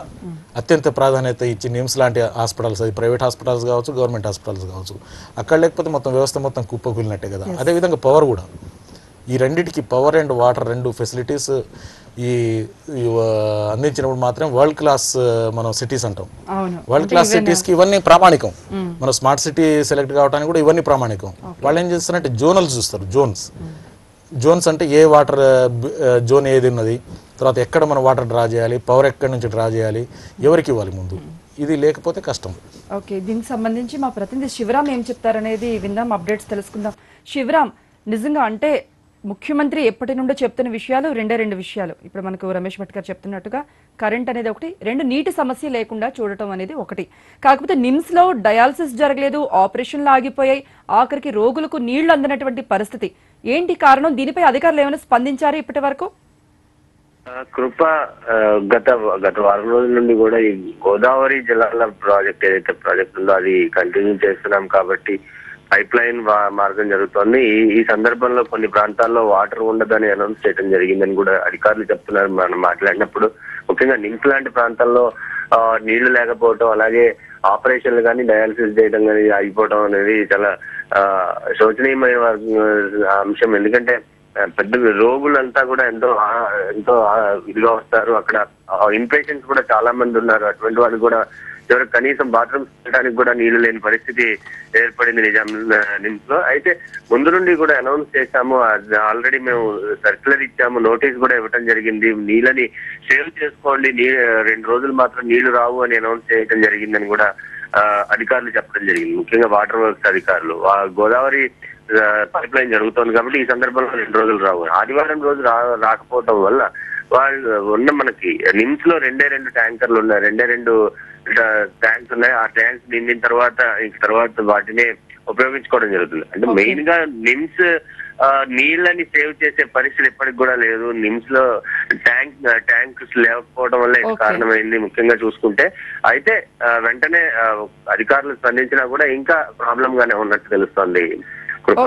అత్యంత ప్రాధాన్యత ఇచ్చి నిమ్స్ లాంటి హాస్పిటల్స్, అది ప్రైవేట్ హాస్పిటల్స్ కావచ్చు, గవర్నమెంట్ హాస్పిటల్స్ కావచ్చు, అక్కడ లేకపోతే మొత్తం వ్యవస్థ మొత్తం కుప్పకూలినట్టే కదా. అదేవిధంగా పవర్ కూడా, ఈ రెండింటికి పవర్ అండ్ వాటర్ రెండు ఫెసిలిటీస్ ఈ అందించినప్పుడు మాత్రం వరల్డ్ క్లాస్ మనం సిటీస్ అంటాం. వరల్డ్ క్లాస్ సిటీస్కి ఇవన్నీ ప్రామాణికం. మనం స్మార్ట్ సిటీ సెలెక్ట్ కావడానికి కూడా ఇవన్నీ ప్రామాణికం. వాళ్ళు ఏం చేస్తారంటే జోనల్స్ చూస్తారు. జోన్స్ జోన్స్ అంటే ఏ వాటర్ జోన్ ఏది ఉన్నది, తర్వాత ఎక్కడ మనం వాటర్ డ్రా చేయాలి, పవర్ ఎక్కడి నుంచి డ్రా చేయాలి, ఎవరికి ఇవ్వాలి ముందు, ఇది లేకపోతే కష్టం. ఓకే, దీనికి సంబంధించి మా ప్రతినిధి శివరామ్ ఏం చెప్తారనేది విందాం, అప్డేట్స్ తెలుసుకుందాం. శివరామ్, నిజంగా అంటే ముఖ్యమంత్రి ఎప్పటి నుండో చెప్తున్న విషయాలు రెండే రెండు విషయాలు. ఇప్పుడు మనకు రమేష్ భట్ గారు చెప్తున్నట్టుగా కరెంట్ అనేది ఒకటి, రెండు నీటి సమస్య లేకుండా చూడటం అనేది ఒకటి. కాకపోతే నిమ్స్లో డయాలసిస్ జరగలేదు, ఆపరేషన్లు ఆగిపోయాయి, ఆఖరికి రోగులకు నీళ్లు అందనటువంటి పరిస్థితి. ఏంటి కారణం? దీనిపై అధికారులు ఏమైనా స్పందించారు ఇప్పటి వరకు? కృప, గత గత వారం రోజుల నుండి కూడా ఈ గోదావరి జలాల ప్రాజెక్ట్ ఏదైతే ప్రాజెక్ట్ ఉందో అది కంటిన్యూ చేస్తున్నాం కాబట్టి పైప్ లైన్ మార్గం జరుగుతోంది. ఈ సందర్భంలో కొన్ని ప్రాంతాల్లో వాటర్ ఉండదని అనౌన్స్ చేయడం జరిగిందని కూడా అధికారులు చెప్తున్నారు. మనం మాట్లాడినప్పుడు ముఖ్యంగా నిమ్స్ లాంటి ప్రాంతాల్లో నీళ్లు లేకపోవడం, అలాగే ఆపరేషన్లు కానీ డయాలసిస్ చేయడం కానీ ఆగిపోవడం అనేది చాలా శోచనీయమైన అంశం. ఎందుకంటే పెద్ద రోగులంతా కూడా ఎంతో ఎంతో ఇదిగా వస్తారు. అక్కడ ఇన్ పేషెంట్స్ కూడా చాలా మంది ఉన్నారు. అటువంటి వాళ్ళు కూడా చివరికి కనీసం బాత్రూమ్స్ వెళ్ళడానికి కూడా నీళ్లు లేని పరిస్థితి ఏర్పడింది నిజాం నిమ్స్ లో. అయితే ముందు నుండి కూడా అనౌన్స్ చేశాము, ఆల్రెడీ మేము సర్క్యులర్ ఇచ్చాము, నోటీస్ కూడా ఇవ్వటం జరిగింది. నీళ్ళని సేవ్ చేసుకోండి, నీ రెండు రోజులు మాత్రం నీళ్లు రావు అని అనౌన్స్ చేయడం జరిగిందని కూడా అధికారులు చెప్పడం జరిగింది. ముఖ్యంగా వాటర్ వర్క్స్ అధికారులు గోదావరి పైప్ లైన్ జరుగుతోంది కాబట్టి ఈ సందర్భంలో రెండు రోజులు రావు. ఆదివారం రోజు రా రాకపోవటం వల్ల వాళ్ళు ఉన్న మనకి నిమ్స్ లో రెండే రెండు ట్యాంకర్లు ఉన్నాయి, రెండే రెండు ట్యాంక్స్ ఉన్నాయి. ఆ ట్యాంక్స్ నిండిన తర్వాత ఇంక తర్వాత వాటినే ఉపయోగించుకోవడం జరుగుతుంది. అంటే మెయిన్ గా నిమ్స్ నీళ్ళని సేవ్ చేసే పరిస్థితి ఎప్పటికి కూడా లేదు. నిమ్స్ లో ట్యాంక్ ట్యాంక్స్ లేకపోవడం వల్ల ఇది కారణమైంది ముఖ్యంగా చూసుకుంటే. అయితే వెంటనే అధికారులు స్పందించినా కూడా ఇంకా ప్రాబ్లం గానే ఉన్నట్టు తెలుస్తోంది.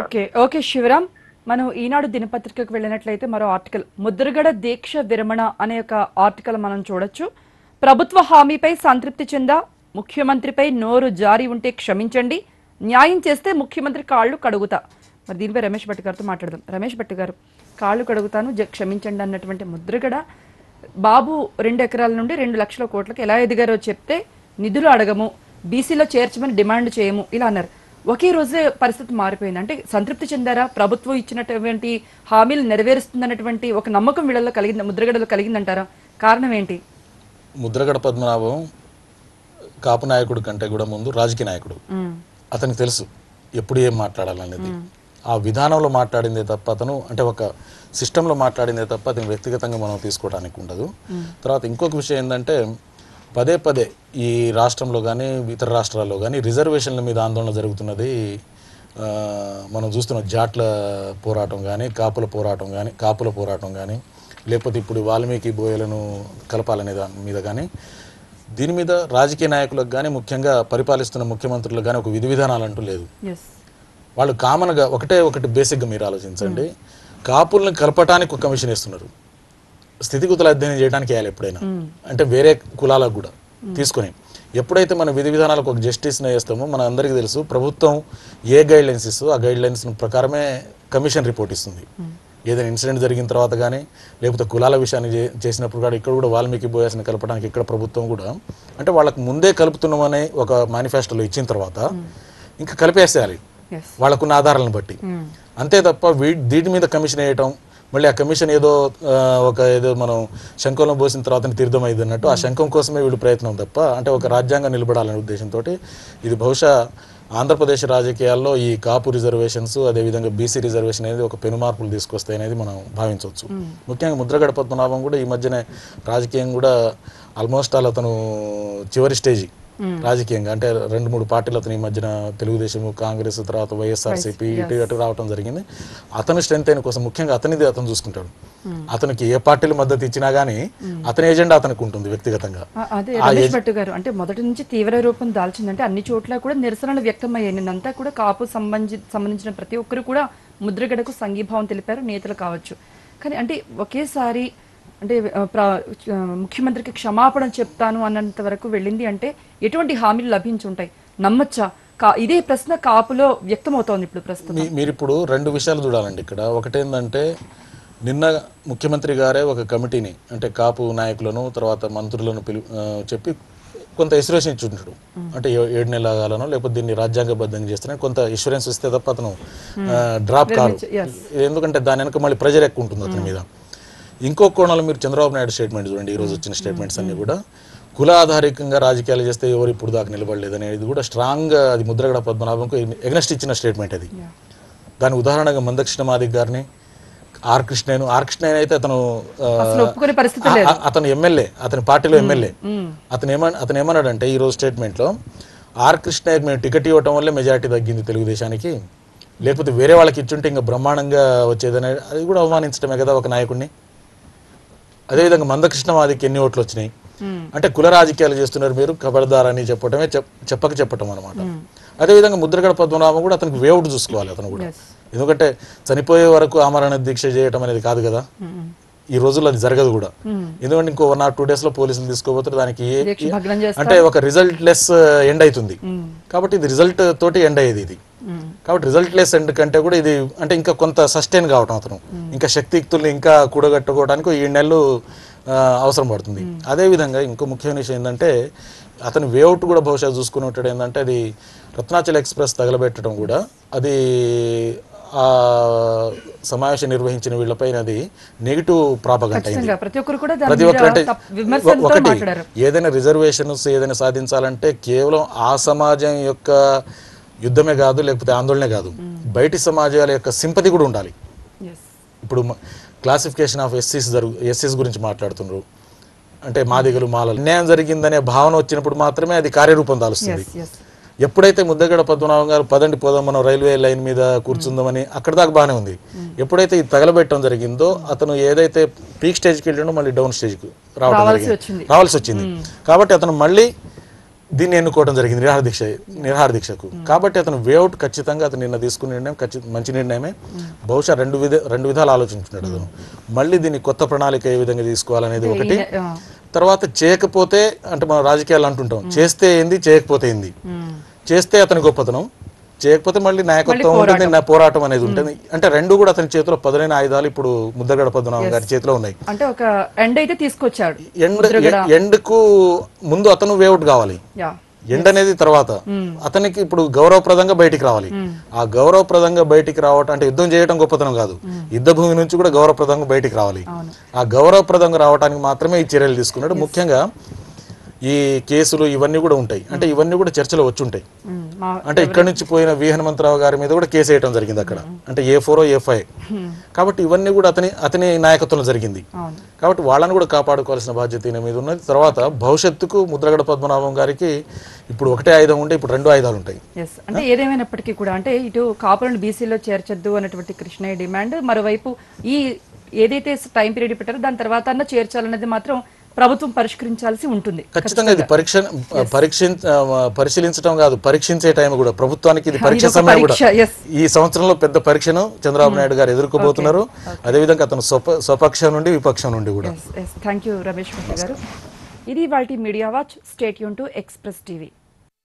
ఓకే ఓకే శివరామ్, మనం ఈనాడు దినపత్రికకు వెళ్ళినట్లయితే మరో ఆర్టికల్, ముద్రగడ దీక్ష విరమణ అనే ఒక ఆర్టికల్ మనం చూడొచ్చు. ప్రభుత్వ హామీపై సంతృప్తి చెందా ముఖ్యమంత్రిపై నోరు జారి ఉంటే క్షమించండి, న్యాయం చేస్తే ముఖ్యమంత్రి కాళ్ళు కడుగుతా. మరి దీనిపై రమేష్ భట్ గారితో మాట్లాడదాం. రమేష్ భట్ గారు, కాళ్ళు కడుగుతాను క్షమించండి అన్నటువంటి ముద్రగడ బాబు రెండు ఎకరాల నుండి రెండు లక్షల కోట్లకు ఎలా ఎదిగారో చెప్తే నిధులు అడగము, బీసీలో చేర్చమని డిమాండ్ చేయము ఇలా అన్నారు. ఒకే రోజే పరిస్థితి మారిపోయింది. అంటే సంతృప్తి చెందారా? ప్రభుత్వం ఇచ్చినటువంటి హామీలు నెరవేరుస్తుందన్నటువంటి ఒక నమ్మకం వీళ్ళలో కలిగింది, ముద్రగడలో కలిగిందంటారా? కారణం ఏంటి? ముద్రగడ పద్మనాభం కాపు నాయకుడు కంటే కూడా ముందు రాజకీయ నాయకుడు. అతనికి తెలుసు ఎప్పుడు ఏం మాట్లాడాలనేది. ఆ విధానంలో మాట్లాడిందే తప్ప అతను, అంటే ఒక సిస్టంలో మాట్లాడిందే తప్ప అతను వ్యక్తిగతంగా మనం తీసుకోవడానికి ఉండదు. తర్వాత ఇంకొక విషయం ఏంటంటే, పదే పదే ఈ రాష్ట్రంలో కానీ ఇతర రాష్ట్రాల్లో కానీ రిజర్వేషన్ల మీద ఆందోళన జరుగుతున్నది మనం చూస్తున్నాం. జాట్ల పోరాటం కానీ, కాపుల పోరాటం కానీ కాపుల పోరాటం కానీ లేకపోతే ఇప్పుడు వాల్మీకి బోయలను కలపాలనే దాని మీద కానీ, దీని మీద రాజకీయ నాయకులకు కానీ ముఖ్యంగా పరిపాలిస్తున్న ముఖ్యమంత్రులకు కానీ ఒక విధి విధానాలు అంటూ లేదు. వాళ్ళు కామన్గా ఒకటే ఒకటి బేసిక్గా మీరు ఆలోచించండి, కాపులను కలపటానికి ఒక కమిషన్ వేస్తున్నారు, స్థితిగతులు అధ్యయనం చేయడానికి వేయాలి ఎప్పుడైనా, అంటే వేరే కులాలకు కూడా తీసుకొని. ఎప్పుడైతే మనం విధి విధానాలకు ఒక జస్టిస్ని వేస్తామో మన అందరికీ తెలుసు ప్రభుత్వం ఏ గైడ్లైన్స్ ఇస్తుందో ఆ గైడ్లైన్స్ ప్రకారమే కమిషన్ రిపోర్ట్ ఇస్తుంది. ఏదైనా ఇన్సిడెంట్ జరిగిన తర్వాత కానీ లేకపోతే కులాల విషయాన్ని చేసినప్పుడు కూడా, ఇక్కడ కూడా వాల్మీకి బోయాస్ని కలపడానికి ఇక్కడ ప్రభుత్వం కూడా, అంటే వాళ్ళకు ముందే కలుపుతున్నామని ఒక మేనిఫెస్టోలో ఇచ్చిన తర్వాత ఇంకా కలిపేసేయాలి వాళ్ళకున్న ఆధారాలను బట్టి. అంతే తప్ప వీ దీని మీద కమిషన్ వేయటం, మళ్ళీ ఆ కమిషన్ ఏదో ఒక ఏదో మనం శంఖంలో పోసిన తర్వాత తీర్థమైంది అన్నట్టు ఆ శంఖం కోసమే వీళ్ళు ప్రయత్నం తప్ప, అంటే ఒక రాజ్యాంగం నిలబడాలనే ఉద్దేశంతో ఇది బహుశా ఆంధ్రప్రదేశ్ రాజకీయాల్లో ఈ కాపు రిజర్వేషన్స్ అదేవిధంగా బీసీ రిజర్వేషన్ అనేది ఒక పెనుమార్పులు తీసుకొస్తాయి అనేది మనం భావించవచ్చు. ముఖ్యంగా ముద్రగడ పద్మనాభం కూడా ఈ మధ్యనే రాజకీయం కూడా ఆల్మోస్ట్ అలా అతను చివరి స్టేజీ రాజకీయంగా, అంటే రెండు మూడు పార్టీలు అతని ఈ మధ్యన తెలుగుదేశం, కాంగ్రెస్, తర్వాత వైఎస్ఆర్సీపీ ఇటు అటు రావడం జరిగింది. అతను స్ట్రెంత్ అయిన కోసం ముఖ్యంగా అతనిది అతను చూసుకుంటాడు. అతనికి ఏ పార్టీలు మద్దతు ఇచ్చినా గానీ అతని ఏజెండా అతనికి ఉంటుంది వ్యక్తిగతంగా. అదే రమేష్ భట్ గారు అంటే మొదటి నుంచి తీవ్ర రూపం దాల్చిందంటే అన్ని చోట్ల కూడా నిరసనలు వ్యక్తమయ్యాయినంతా కూడా కాపు సంబంధి సంబంధించిన ప్రతి ఒక్కరు కూడా ముద్రగడకు సంఘీభావం తెలిపారు నేతలు కావచ్చు. కానీ అంటే ఒకేసారి అంటే ముఖ్యమంత్రికి క్షమాపణ చెప్తాను అన్నంత వరకు వెళ్ళింది అంటే ఎటువంటి హామీలు లభించుంటాయి నమ్మచ్చా? ఇదే ప్రశ్న కాపులో వ్యక్తమవుతోంది ఇప్పుడు ప్రస్తుతం. మీరు ఇప్పుడు రెండు విషయాలు చూడాలండి ఇక్కడ. ఒకటేందంటే నిన్న ముఖ్యమంత్రి గారే ఒక కమిటీని అంటే కాపు నాయకులను తర్వాత మంత్రులను పిలు చెప్పి కొంత ఇన్సూరెన్స్ ఇచ్చుంటాడు. అంటే ఏడు నెలల కాలనో లేకపోతే దీన్ని రాజ్యాంగబద్ధంగా చేస్తానో కొంత ఇన్సూరెన్స్ ఇస్తే తప్ప అతను డ్రాప్ కాదు. ఎందుకంటే దాని వెనక మళ్ళీ ప్రెజర్ ఎక్కువ ఉంటుంది అతని మీద. ఇంకో కోణాలు మీరు చంద్రబాబు నాయుడు స్టేట్మెంట్ చూడండి, ఈరోజు వచ్చిన స్టేట్మెంట్స్ అన్ని కూడా కుల ఆధారికంగా రాజకీయాలు చేస్తే ఎవరు ఇప్పుడు దాకా నిలబడలేదు అనేది కూడా స్ట్రాంగ్ అది ముద్రగడ పద్మనాభంకు ఎగ్నెస్ట్ ఇచ్చిన స్టేట్మెంట్ అది. దాని ఉదాహరణగా మందకృష్ణ మాదిక్ గారిని, ఆర్ కృష్ణయ్యను ఆర్ కృష్ణయ్య అయితే అతను అతను ఎమ్మెల్యే, అతని పార్టీలో ఎమ్మెల్యే, అతను ఏమ అతను ఏమన్నాడంటే ఈరోజు స్టేట్మెంట్లో ఆర్ కృష్ణయ్యకు మేము టికెట్ ఇవ్వటం వల్లే మెజారిటీ తగ్గింది తెలుగుదేశానికి, లేకపోతే వేరే వాళ్ళకి ఇచ్చుంటే ఇంకా బ్రహ్మాండంగా వచ్చేదనే అది కూడా అవమానించడమే కదా ఒక నాయకుడిని. అదేవిధంగా మందకృష్ణ మాదికి ఎన్ని ఓట్లు వచ్చినాయి అంటే కుల రాజకీయాలు చేస్తున్నారు మీరు కబర్దారని చెప్పటమే చెప్పక చెప్పటం అనమాట. అదేవిధంగా ముద్రగడ పద్మనాభం కూడా అతనికి వేవుడు చూసుకోవాలి అతను కూడా, ఎందుకంటే చనిపోయే వరకు ఆమరణ దీక్ష చేయటం అనేది కాదు కదా ఈ రోజుల్లో, అది జరగదు కూడా. ఎందుకంటే ఇంకో వన్ ఆర్ టూ డేస్ లో పోలీసులు తీసుకోబోతారు, దానికి అంటే ఒక రిజల్ట్ లెస్ ఎండ్ అవుతుంది కాబట్టి ఇది రిజల్ట్ తోటి ఎండ్ అయ్యేది ఇది కాబట్టి రిజల్ట్ లెస్ ఎండ్ కంటే కూడా ఇది అంటే ఇంకా కొంత సస్టైన్ కావటం అతను ఇంకా శక్తియుక్తుల్ని ఇంకా కూడగట్టుకోవడానికి ఈ నెలలు అవసరం పడుతుంది. అదేవిధంగా ఇంకో ముఖ్యమైన విషయం ఏంటంటే అతను వేఅవుట్ కూడా బహుశా చూసుకుని ఉంటాడు. ఏంటంటే అది రత్నాచల ఎక్స్ప్రెస్ తగలబెట్టడం కూడా అది ఆ సమావేశం నిర్వహించిన వీళ్ళపైన అది నెగిటివ్ ప్రాపగంట అయింది. ప్రతి ఒక్కరు అంటే ఒకటి ఏదైనా రిజర్వేషన్స్ ఏదైనా సాధించాలంటే కేవలం ఆ సమాజం యొక్క యుద్ధమే కాదు లేకపోతే ఆందోళనే కాదు, బయటి సమాజాల యొక్క సింపతి కూడా ఉండాలి. ఇప్పుడు క్లాసిఫికేషన్ ఆఫ్ ఎస్సీస్ జరుగు ఎస్సీస్ గురించి మాట్లాడుతున్నారు అంటే మాదిగలు మాలలు అన్యాయం జరిగిందనే భావన వచ్చినప్పుడు మాత్రమే అది కార్యరూపం దాల్స్తుంది. ఎప్పుడైతే ముద్రగడ పద్మనాభం గారు పదండి పోదాం మనం రైల్వే లైన్ మీద కూర్చుందామని అక్కడ దాకా బాగానే ఉంది, ఎప్పుడైతే ఇది తగలబెట్టడం జరిగిందో అతను ఏదైతే పీక్ స్టేజ్కి వెళ్ళిండో మళ్ళీ డౌన్ స్టేజ్కి రావడం జరిగింది రావాల్సి వచ్చింది కాబట్టి అతను మళ్ళీ దీన్ని ఎన్నుకోవడం జరిగింది నిరాహార దీక్ష నిరాహార దీక్షకు. కాబట్టి అతను వేఅవుట్ ఖచ్చితంగా అతను నిన్న తీసుకున్న నిర్ణయం ఖచ్చితంగా మంచి నిర్ణయమే. బహుశా రెండు విధ రెండు విధాలు ఆలోచించుకున్నాడు అతను. మళ్ళీ దీన్ని కొత్త ప్రణాళిక ఏ విధంగా తీసుకోవాలనేది ఒకటి, తర్వాత చేయకపోతే అంటే మనం రాజకీయాలు అంటుంటాం చేస్తే ఏంది చేయకపోతే ఏంది, చేస్తే అతని గొప్పతనం చేయకపోతే మళ్ళీ నాయకత్వం ఉంటుంది నా పోరాటం అనేది ఉంటుంది. అంటే రెండు కూడా అతని చేతిలో పదునైన ఆయుధాలు ఇప్పుడు ముద్రగడ పద్మనాభం గారి చేతిలో ఉన్నాయి. అంటే ఒక ఎండ్ అయితే తీసుకొచ్చాడు, ఎండ్ ఎండ్కు ముందు అతను వేఅవుట్ కావాలి, ఎండ్ అనేది తర్వాత అతనికి ఇప్పుడు గౌరవప్రదంగా బయటికి రావాలి. ఆ గౌరవప్రదంగా బయటికి రావటం అంటే యుద్ధం చేయడం గొప్పతనం కాదు, యుద్ధ భూమి నుంచి కూడా గౌరవప్రదంగా బయటికి రావాలి. ఆ గౌరవప్రదంగా రావడానికి మాత్రమే ఈ చర్యలు తీసుకున్నాడు. ముఖ్యంగా ఈ కేసులు ఇవన్నీ కూడా ఉంటాయి అంటే ఇవన్నీ కూడా చర్చలో వచ్చి ఉంటాయి. అంటే ఇక్కడ నుంచి పోయిన వి హనుమంతరావు గారి మీద కూడా కేసు వేయడం జరిగింది అక్కడ, అంటే ఏ ఫోరో ఏ ఫైవ్ కాబట్టి ఇవన్నీ కూడా అతని అతని నాయకత్వంలో జరిగింది కాబట్టి వాళ్ళని కూడా కాపాడుకోవాల్సిన బాధ్యత ఈయన మీద ఉన్నది. తర్వాత భవిష్యత్తుకు ముద్రగడ పద్మనాభం గారికి ఇప్పుడు ఒకటే ఆయుధం ఉంటే ఇప్పుడు రెండు ఆయుధాలు ఉంటాయి. అంటే ఏదేమైనప్పటికీ కూడా అంటే ఇటు కాపులను బీసీలో చేర్చొద్దు అనేటువంటి కృష్ణయ్య డిమాండ్, మరోవైపు ఈ ఏదైతే టైం పీరియడ్ పెట్టారో దాని తర్వాత అన్న చేర్చాలన్నది మాత్రం ప్రభుత్వం పరిష్కరించాల్సి ఉంటుంది ఖచ్చితంగా. ఇది పరీక్ష పరీక్ష పరిశీలించడం కాదు పరీక్షించే టైం కూడా ప్రభుత్వానికి, ఇది పరీక్ష సమయం కూడా. ఈ సంవత్సరంలో పెద్ద పరీక్షను చంద్రబాబు నాయుడు గారు ఎదుర్కోబోతున్నారు, అదేవిధంగా అతను స్వపక్షం నుండి విపక్షం నుండి కూడా. థ్యాంక్ యూ రమేష్ గారు. ఇది వాళ్ళ media watch. Stay tune to express TV.